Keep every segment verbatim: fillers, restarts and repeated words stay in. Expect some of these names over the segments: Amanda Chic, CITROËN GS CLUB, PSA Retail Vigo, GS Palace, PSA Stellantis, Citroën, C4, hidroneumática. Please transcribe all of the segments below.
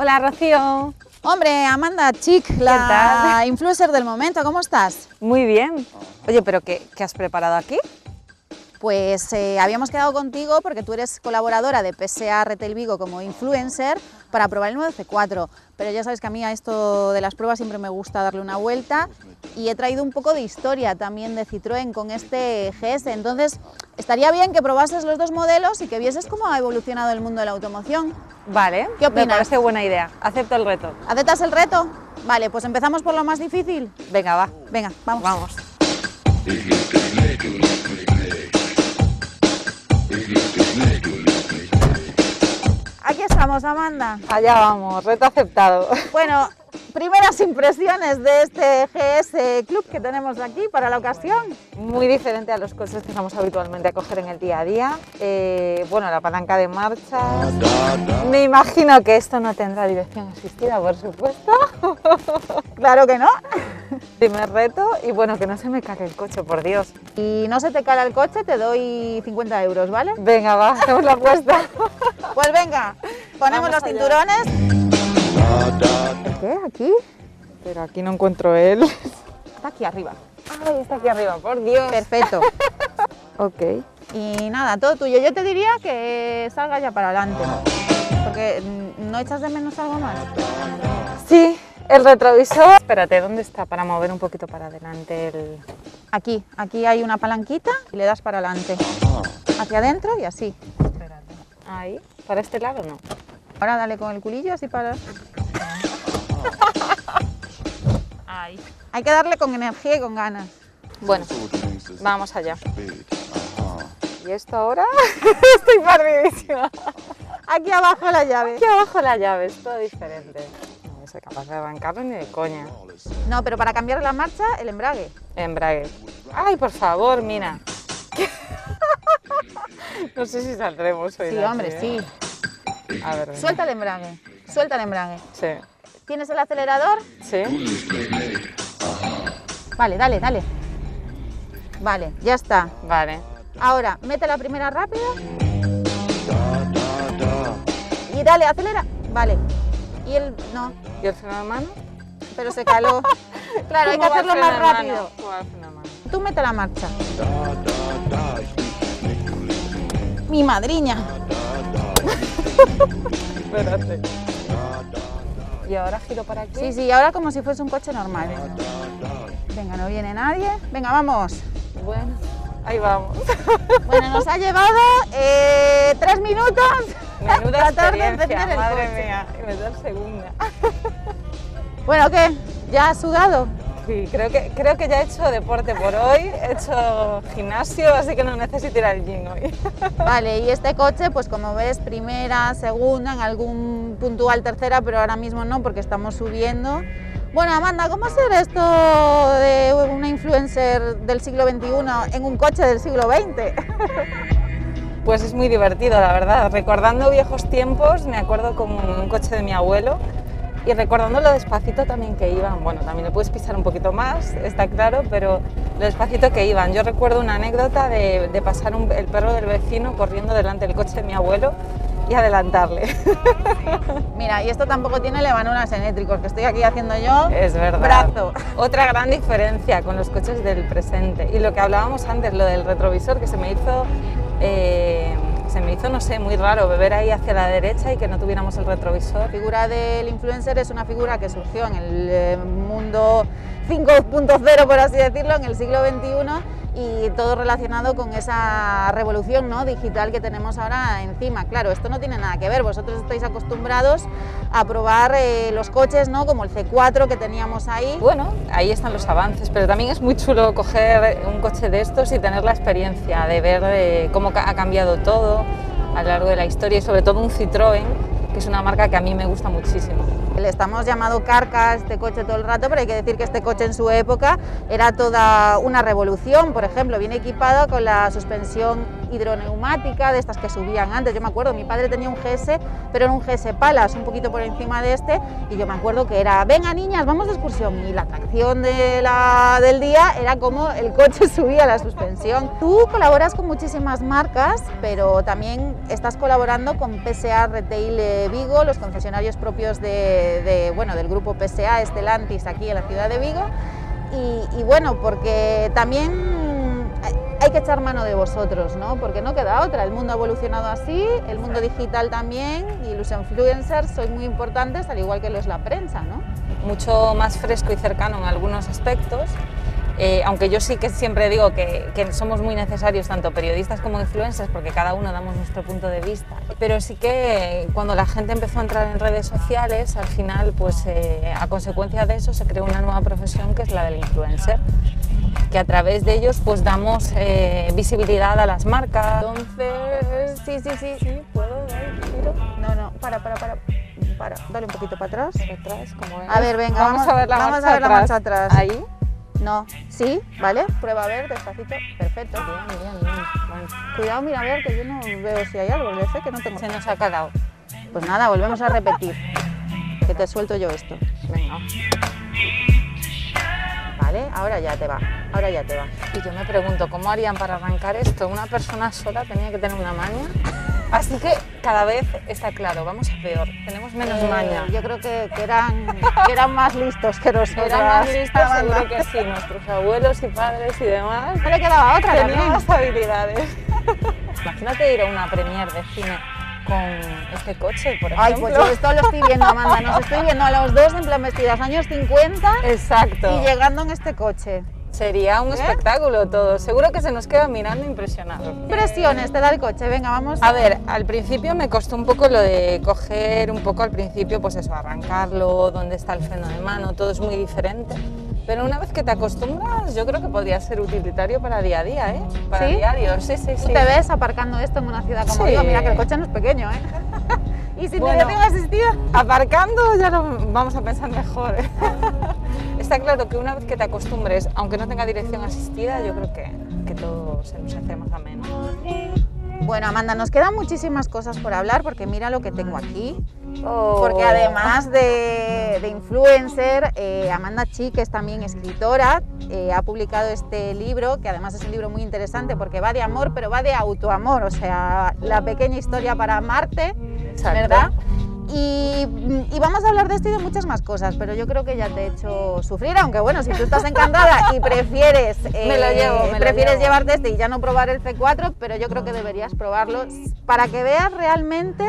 Hola, Rocío. Hombre, Amanda Chic, la influencer del momento, ¿cómo estás? Muy bien. Oye, ¿pero qué, qué has preparado aquí? Pues eh, habíamos quedado contigo porque tú eres colaboradora de P S A Retail Vigo como influencer para probar el nuevo C cuatro, pero ya sabes que a mí a esto de las pruebas siempre me gusta darle una vuelta y he traído un poco de historia también de Citroën con este G S, entonces estaría bien que probases los dos modelos y que vieses cómo ha evolucionado el mundo de la automoción. Vale, ¿qué opinas? Me parece buena idea, acepto el reto. ¿Aceptas el reto? Vale, pues empezamos por lo más difícil. Venga, va. Venga, vamos. Vamos. Aquí estamos, Amanda. Allá vamos, reto aceptado. Bueno, primeras impresiones de este G S Club que tenemos aquí para la ocasión. Muy diferente a los coches que estamos habitualmente a coger en el día a día. Eh, bueno, la palanca de marchas. Me imagino que esto no tendrá dirección asistida, por supuesto. Claro que no. Primer reto y bueno, que no se me cale el coche, por Dios. Y no se te cala el coche, te doy cincuenta euros, ¿vale? Venga, va, hacemos la apuesta. Pues venga, ponemos Vamos los allá. Cinturones. ¿Qué? ¿Aquí? Pero aquí no encuentro él. Está aquí arriba. Ay, está aquí arriba, por Dios. Perfecto. Ok. Y nada, todo tuyo. Yo te diría que salga ya para adelante. Porque ¿no echas de menos algo más? Sí. El retrovisor. Espérate, ¿dónde está? Para mover un poquito para adelante el... Aquí, aquí hay una palanquita y le das para adelante. Hacia adentro y así. Espérate. Ahí. ¿Para este lado no? Ahora dale con el culillo así para... Ahí. Hay que darle con energía y con ganas. Bueno, vamos allá. ¿Y esto ahora? Estoy perdidísima. Aquí abajo la llave. Aquí abajo la llave, es todo diferente. No soy capaz de arrancarlo ni de coña. No, pero para cambiar la marcha, el embrague. El embrague. Ay, por favor, mira. No sé si saldremos hoy. Sí, hombre, noche, ¿eh? Sí. A ver, suelta el embrague. Suelta el embrague. Sí. ¿Tienes el acelerador? Sí. Vale, dale, dale. Vale, ya está. Vale. Ahora, mete la primera rápido. Y dale, acelera. Vale. Y el, no. ¿Y el freno de mano? Pero se caló. Claro, hay que hacerlo más rápido. Tú mete la marcha. Mi madriña. Espérate. Y ahora giro para aquí. Sí, sí, ahora como si fuese un coche normal. Venga, no viene nadie. Venga, vamos. Bueno, ahí vamos. Bueno, nos ha llevado eh, tres minutos. Menuda experiencia, madre mía, y me da segunda. Bueno, ¿qué? ¿Ya has sudado? Sí, creo que, creo que ya he hecho deporte por hoy, he hecho gimnasio, así que no necesito ir al gym hoy. Vale, y este coche, pues como ves, primera, segunda, en algún puntual tercera, pero ahora mismo no, porque estamos subiendo. Bueno, Amanda, ¿cómo hacer esto de una influencer del siglo veintiuno en un coche del siglo veinte? Pues es muy divertido, la verdad. Recordando viejos tiempos, me acuerdo con un coche de mi abuelo y recordando lo despacito también que iban. Bueno, también le puedes pisar un poquito más, está claro, pero lo despacito que iban. Yo recuerdo una anécdota de, de pasar un, el perro del vecino corriendo delante del coche de mi abuelo y adelantarle. Mira, y esto tampoco tiene levanuras en eléctricos, que estoy aquí haciendo yo. Es verdad. Brazo. Otra gran diferencia con los coches del presente. Y lo que hablábamos antes, lo del retrovisor, que se me hizo... Eh, se me hizo, no sé, muy raro beber ahí hacia la derecha y que no tuviéramos el retrovisor. La figura del influencer es una figura que surgió en el mundo cinco punto cero, por así decirlo, en el siglo veintiuno y todo relacionado con esa revolución, ¿no?, digital que tenemos ahora encima. Claro, esto no tiene nada que ver, vosotros estáis acostumbrados a probar eh, los coches, ¿no?, como el C cuatro que teníamos ahí. Bueno, ahí están los avances, pero también es muy chulo coger un coche de estos y tener la experiencia de ver eh, cómo ha cambiado todo a lo largo de la historia y sobre todo un Citroën, que es una marca que a mí me gusta muchísimo. Le estamos llamando carca a este coche todo el rato, pero hay que decir que este coche en su época era toda una revolución. Por ejemplo, viene equipado con la suspensión hidroneumática, de estas que subían antes. Yo me acuerdo, mi padre tenía un G S, pero era un G S Palace, un poquito por encima de este, y yo me acuerdo que era, venga niñas, vamos de excursión, y la atracción de la, del día era como el coche subía la suspensión. Tú colaboras con muchísimas marcas, pero también estás colaborando con P S A Retail Vigo, los concesionarios propios de, de, bueno, del grupo P S A Stellantis aquí en la ciudad de Vigo, y, y bueno, porque también hay que echar mano de vosotros, ¿no? Porque no queda otra, el mundo ha evolucionado así, el mundo digital también, y los influencers son muy importantes, al igual que lo es la prensa, ¿no? Mucho más fresco y cercano en algunos aspectos, eh, aunque yo sí que siempre digo que, que somos muy necesarios, tanto periodistas como influencers, porque cada uno damos nuestro punto de vista, pero sí que cuando la gente empezó a entrar en redes sociales, al final, pues eh, a consecuencia de eso se creó una nueva profesión que es la del influencer, que a través de ellos pues damos eh, visibilidad a las marcas. Entonces, sí, sí, sí, sí, ¿puedo dar el giro? No, no, para, para, para, para, dale un poquito para atrás. Para atrás, como ven. A ver, venga, vamos, vamos a ver la, vamos marcha, a ver la marcha atrás. ¿Ahí? No, sí, ¿vale? Prueba a ver, despacito, perfecto. Bien, bien, bien. Bueno. Cuidado, mira, a ver, que yo no veo si hay algo, yo sé que no tengo... Se nos ha cagado. Pues nada, volvemos a repetir, que te suelto yo esto. Venga. ¿Vale? Ahora ya te va, ahora ya te va. Y yo me pregunto, ¿cómo harían para arrancar esto? Una persona sola tenía que tener una maña. Así que cada vez está claro, vamos a peor, tenemos menos eh, maña. Yo creo que, que, eran, que eran más listos que nosotros. Eran más listos, seguro que sí, nuestros abuelos y padres y demás. No le quedaba otra, tenían las habilidades. Imagínate ir a una premier de cine con este coche, por ejemplo. Ay, pues yo esto lo estoy viendo, Amanda, nos estoy viendo a los dos en plan vestidas, años cincuenta. Exacto. Y llegando en este coche. Sería un ¿Eh? espectáculo todo, seguro que se nos queda mirando impresionado. Impresiones te da el coche, venga, vamos. A ver, al principio me costó un poco lo de coger, un poco al principio, pues eso, arrancarlo, dónde está el freno de mano, todo es muy diferente. Pero una vez que te acostumbras, yo creo que podría ser utilitario para día a día, ¿eh? Para ¿Sí? diario, sí, sí, sí. ¿Tú te ves aparcando esto en una ciudad como sí. Vigo? Mira que el coche no es pequeño, ¿eh? Y si bueno, te tengo asistida, aparcando ya lo vamos a pensar mejor, ¿eh? Está claro que una vez que te acostumbres, aunque no tenga dirección asistida, yo creo que, que todo se nos hace más ameno. Bueno, Amanda, nos quedan muchísimas cosas por hablar, porque mira lo que tengo aquí. Oh. Porque además de, de influencer, eh, Amanda Chic es también escritora, eh, ha publicado este libro, que además es un libro muy interesante porque va de amor, pero va de autoamor, o sea, la pequeña historia para amarte, Exacto. ¿verdad? Y, y vamos a hablar de esto y de muchas más cosas, pero yo creo que ya te he hecho sufrir, aunque bueno, si tú estás encantada y prefieres, eh, me lo llevo, me prefieres lo llevo. llevarte este y ya no probar el C cuatro, pero yo creo que deberías probarlo para que veas realmente.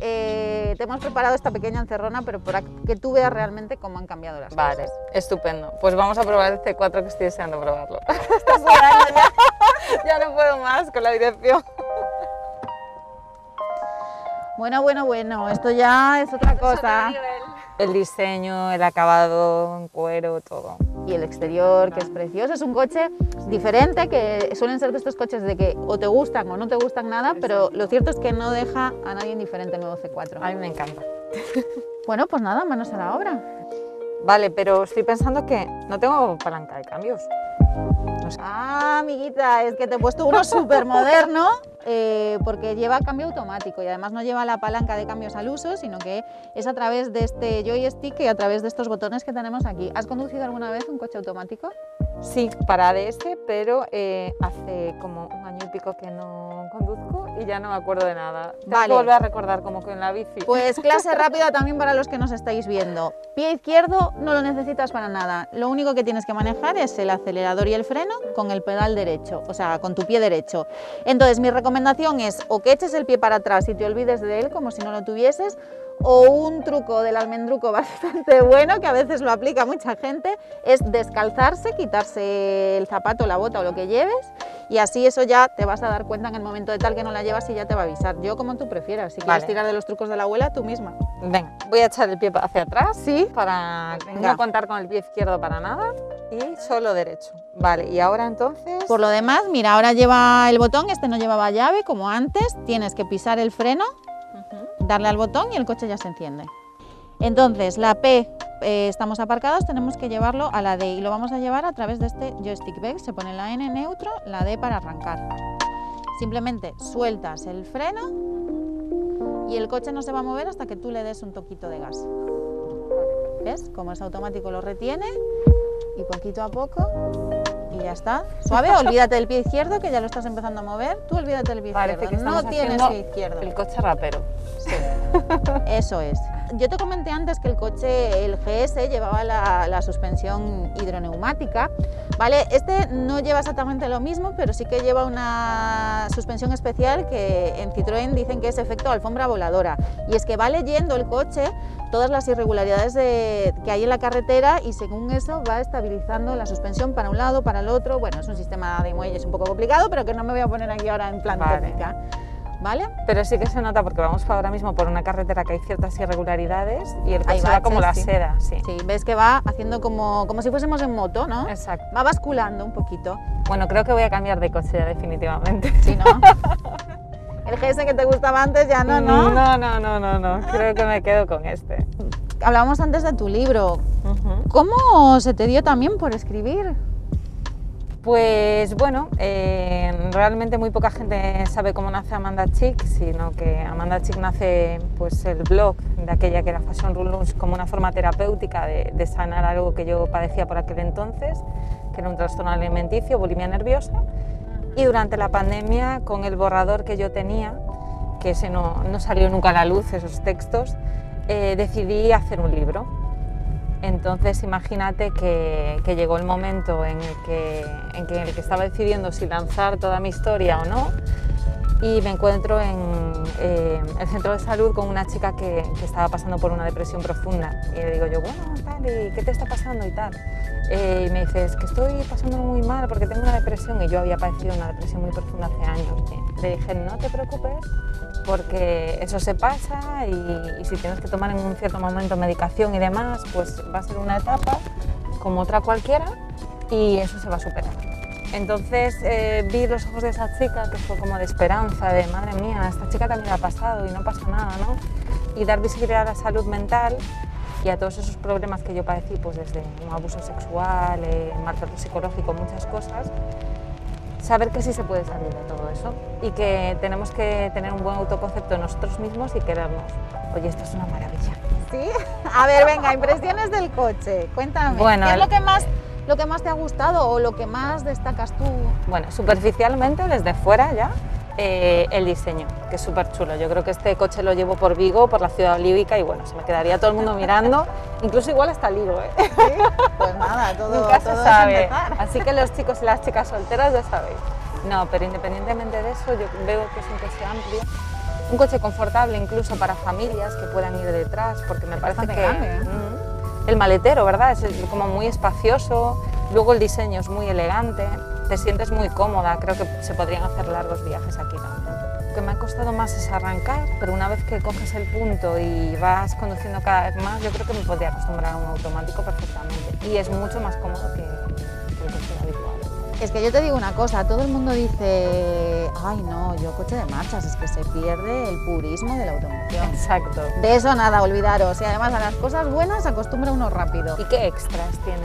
Eh, te hemos preparado esta pequeña encerrona, pero para que tú veas realmente cómo han cambiado las vale, cosas. Vale, estupendo. Pues vamos a probar el C cuatro, que estoy deseando probarlo. Estás llorando ya. Ya no puedo más con la dirección. Bueno, bueno, bueno, esto ya es otra cosa. El diseño, el acabado, en cuero, todo. Y el exterior, que es precioso. Es un coche diferente, que suelen ser de estos coches de que o te gustan o no te gustan nada, pero lo cierto es que no deja a nadie indiferente el nuevo C cuatro. A mí me encanta. Bueno, pues nada, manos a la obra. Vale, pero estoy pensando que no tengo palanca de cambios. No sé. Ah, amiguita, es que te he puesto uno súper moderno. Eh, porque lleva cambio automático y además no lleva la palanca de cambios al uso, sino que es a través de este joystick y a través de estos botones que tenemos aquí. ¿Has conducido alguna vez un coche automático? Sí, para A D S, pero eh, hace como un año y pico que no conduzco y ya no me acuerdo de nada. Vale. Volver a recordar como que en la bici. Pues clase rápida también para los que nos estáis viendo. Pie izquierdo no lo necesitas para nada. Lo único que tienes que manejar es el acelerador y el freno con el pedal derecho, o sea, con tu pie derecho. Entonces, mi recomendación recomendación es o que eches el pie para atrás y te olvides de él como si no lo tuvieses, o un truco del almendruco bastante bueno, que a veces lo aplica mucha gente, es descalzarse, quitarse el zapato, la bota o lo que lleves, y así eso ya te vas a dar cuenta en el momento de tal que no la llevas y ya te va a avisar. Yo como tú prefieras, si vale. quieres tirar de los trucos de la abuela, tú misma. Venga, voy a echar el pie hacia atrás, sí, para Venga. no contar con el pie izquierdo para nada. Y solo derecho. Vale, y ahora entonces... Por lo demás, mira, ahora lleva el botón, este no llevaba llave, como antes, tienes que pisar el freno, uh-huh. darle al botón y el coche ya se enciende. Entonces, la P, eh, estamos aparcados, tenemos que llevarlo a la D y lo vamos a llevar a través de este joystick. ¿Ves? Se pone la N neutro, la D para arrancar. Simplemente sueltas el freno y el coche no se va a mover hasta que tú le des un toquito de gas. ¿Ves? Como es automático, lo retiene y poquito a poco y ya está. Suave, olvídate del pie izquierdo, que ya lo estás empezando a mover. Tú olvídate del pie Parece izquierdo, que no tienes pie izquierdo. El coche rapero. Sí, eso es. Yo te comenté antes que el coche, el G S, llevaba la, la suspensión hidroneumática, ¿vale? Este no lleva exactamente lo mismo, pero sí que lleva una suspensión especial que en Citroën dicen que es efecto alfombra voladora, y es que va leyendo el coche todas las irregularidades de, que hay en la carretera, y según eso va estabilizando la suspensión para un lado, para el otro. Bueno, es un sistema de muelles un poco complicado, pero que no me voy a poner aquí ahora en plan vale. técnica. ¿Vale? Pero sí que se nota, porque vamos ahora mismo por una carretera que hay ciertas irregularidades y el coche va como la sí. seda. Sí. sí, ves que va haciendo como, como si fuésemos en moto, ¿no? Exacto. Va basculando un poquito. Bueno, creo que voy a cambiar de coche ya definitivamente. Sí, ¿no? El G S que te gustaba antes ya no, ¿no? No, no, no, no, no. Creo que me quedo con este. Hablábamos antes de tu libro. Uh-huh. ¿Cómo se te dio también por escribir? Pues bueno, eh, realmente muy poca gente sabe cómo nace Amanda Chic, sino que Amanda Chic nace, pues, el blog de aquella que era Fashion Rulons, como una forma terapéutica de, de sanar algo que yo padecía por aquel entonces, que era un trastorno alimenticio, bulimia nerviosa. Y durante la pandemia, con el borrador que yo tenía, que ese no, no salió nunca a la luz, esos textos, eh, decidí hacer un libro. Entonces imagínate que, que llegó el momento en el, que, en, que, en el que estaba decidiendo si lanzar toda mi historia o no, y me encuentro en eh, el centro de salud con una chica que, que estaba pasando por una depresión profunda, y le digo yo, bueno, tal, ¿y qué te está pasando y tal? Eh, y me dice, es que estoy pasando muy mal porque tengo una depresión, y yo había padecido una depresión muy profunda hace años. Le dije, no te preocupes, porque eso se pasa, y, y si tienes que tomar en un cierto momento medicación y demás, pues va a ser una etapa como otra cualquiera y eso se va a superar. Entonces eh, vi los ojos de esa chica, que fue como de esperanza, de madre mía, a esta chica también le ha pasado y no pasa nada, ¿no? Y dar visibilidad a la salud mental y a todos esos problemas que yo padecí, pues desde un abuso sexual, eh, maltrato psicológico, muchas cosas. Saber que sí se puede salir de todo eso y que tenemos que tener un buen autoconcepto nosotros mismos y querernos. Oye, esto es una maravilla. ¿Sí? A ver, venga, impresiones del coche, cuéntame. Bueno, ¿qué es lo que más, lo que más te ha gustado o lo que más destacas tú? Bueno, superficialmente, desde fuera ya, eh, el diseño, que es súper chulo. Yo creo que este coche lo llevo por Vigo, por la ciudad olívica, y bueno, se me quedaría todo el mundo mirando, incluso igual hasta el hilo, ¿eh? ¿Sí? Pues nada, todo, nunca todo se sabe. Así que los chicos y las chicas solteras ya sabéis. No, pero independientemente de eso, yo veo que es un coche amplio, un coche confortable incluso para familias que puedan ir detrás, porque me parece que grande, ¿eh? mm, el maletero, ¿verdad? Es como muy espacioso, luego el diseño es muy elegante, te sientes muy cómoda, creo que se podrían hacer largos viajes aquí también. Lo que me ha costado más es arrancar, pero una vez que coges el punto y vas conduciendo cada vez más, yo creo que me podría acostumbrar a un automático perfectamente, y es mucho más cómodo que, que el coche habitual. Es que yo te digo una cosa, todo el mundo dice, ay no, yo coche de marchas, es que se pierde el purismo de la automoción. Exacto. De eso nada, olvidaros, y además a las cosas buenas acostumbra uno rápido. ¿Y qué extras tiene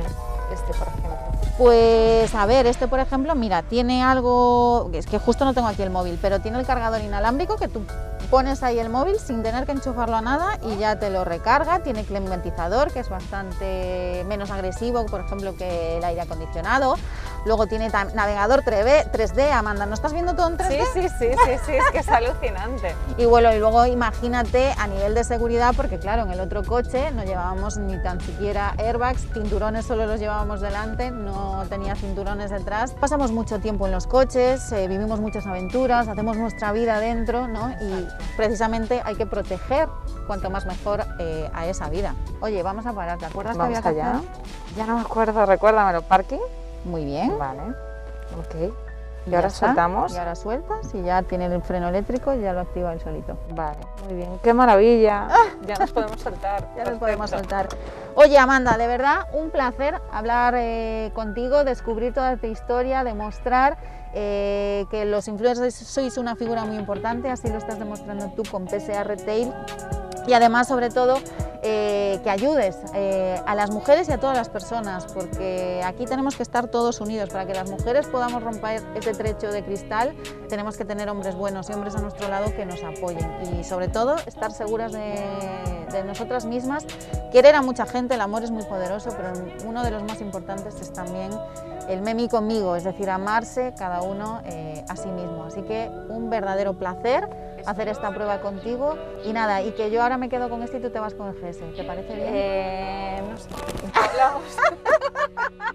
este, por ejemplo? Pues a ver, este por ejemplo, mira, tiene algo, es que justo no tengo aquí el móvil, pero tiene el cargador inalámbrico que tú pones ahí el móvil sin tener que enchufarlo a nada y ya te lo recarga. Tiene climatizador, que es bastante menos agresivo, por ejemplo, que el aire acondicionado. Luego tiene navegador tres D, Amanda, ¿no estás viendo todo en tres D? Sí, sí, sí, sí, sí, es que es alucinante. Y bueno, y luego imagínate a nivel de seguridad, porque claro, en el otro coche no llevábamos ni tan siquiera airbags, cinturones solo los llevábamos delante, no tenía cinturones detrás. Pasamos mucho tiempo en los coches, eh, vivimos muchas aventuras, hacemos nuestra vida dentro, ¿no? Y precisamente hay que proteger cuanto más mejor eh, a esa vida. Oye, vamos a parar, ¿te acuerdas que había que hacer? Ya no me acuerdo, recuérdamelo, ¿parking? Muy bien. Vale, ok. Y, y ahora está. Soltamos. Y ahora sueltas y ya tiene el freno eléctrico y ya lo activa él solito. Vale, muy bien. ¡Qué maravilla! ¡Ah! Ya nos podemos soltar. Ya nos podemos soltar. Oye, Amanda, de verdad, un placer hablar eh, contigo, descubrir toda tu historia, demostrar eh, que los influencers sois una figura muy importante, así lo estás demostrando tú con P S A Retail. y además, sobre todo, eh, que ayudes eh, a las mujeres y a todas las personas, porque aquí tenemos que estar todos unidos. Para que las mujeres podamos romper ese trecho de cristal, tenemos que tener hombres buenos y hombres a nuestro lado que nos apoyen y, sobre todo, estar seguras de, de nosotras mismas. Querer a mucha gente, el amor es muy poderoso, pero uno de los más importantes es también el me, mí, conmigo, es decir, amarse cada uno eh, a sí mismo. Así que un verdadero placer hacer esta prueba contigo y nada, y que yo ahora me quedo con este y tú te vas con el G S, ¿te parece bien? Eh, no sé, hablamos.